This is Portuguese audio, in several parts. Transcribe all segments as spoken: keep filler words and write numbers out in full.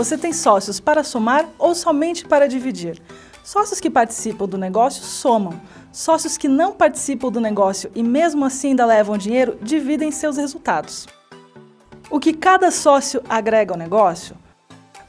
Você tem sócios para somar ou somente para dividir? Sócios que participam do negócio somam. Sócios que não participam do negócio e mesmo assim ainda levam dinheiro, dividem seus resultados. O que cada sócio agrega ao negócio?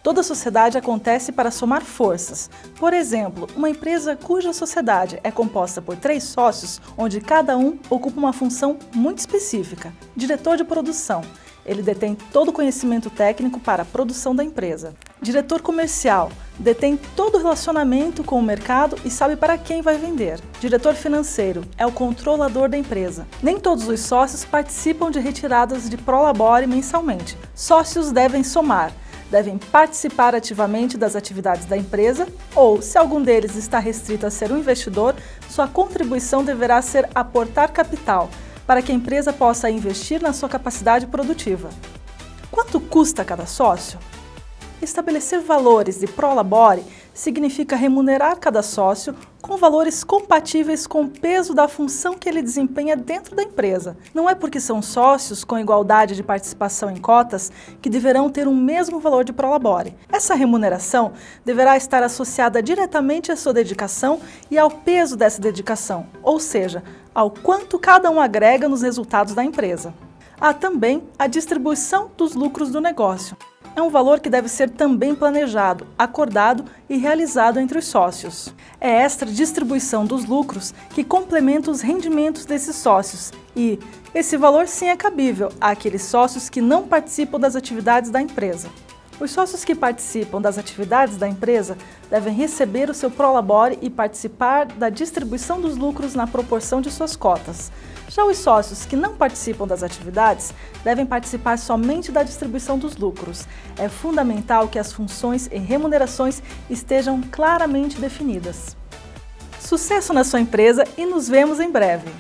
Toda sociedade acontece para somar forças. Por exemplo, uma empresa cuja sociedade é composta por três sócios, onde cada um ocupa uma função muito específica, diretor de produção. Ele detém todo o conhecimento técnico para a produção da empresa. Diretor comercial, detém todo o relacionamento com o mercado e sabe para quem vai vender. Diretor financeiro, é o controlador da empresa. Nem todos os sócios participam de retiradas de prolabore mensalmente. Sócios devem somar. Devem participar ativamente das atividades da empresa ou, se algum deles está restrito a ser um investidor, sua contribuição deverá ser aportar capital para que a empresa possa investir na sua capacidade produtiva. Quanto custa cada sócio? Estabelecer valores de prolabore significa remunerar cada sócio com valores compatíveis com o peso da função que ele desempenha dentro da empresa. Não é porque são sócios com igualdade de participação em cotas que deverão ter o mesmo valor de prolabore. Essa remuneração deverá estar associada diretamente à sua dedicação e ao peso dessa dedicação, ou seja, ao quanto cada um agrega nos resultados da empresa. Há também a distribuição dos lucros do negócio. É um valor que deve ser também planejado, acordado e realizado entre os sócios. É esta distribuição dos lucros que complementa os rendimentos desses sócios e esse valor sim é cabível àqueles sócios que não participam das atividades da empresa. Os sócios que participam das atividades da empresa devem receber o seu prolabore e participar da distribuição dos lucros na proporção de suas cotas. Já os sócios que não participam das atividades devem participar somente da distribuição dos lucros. É fundamental que as funções e remunerações estejam claramente definidas. Sucesso na sua empresa e nos vemos em breve!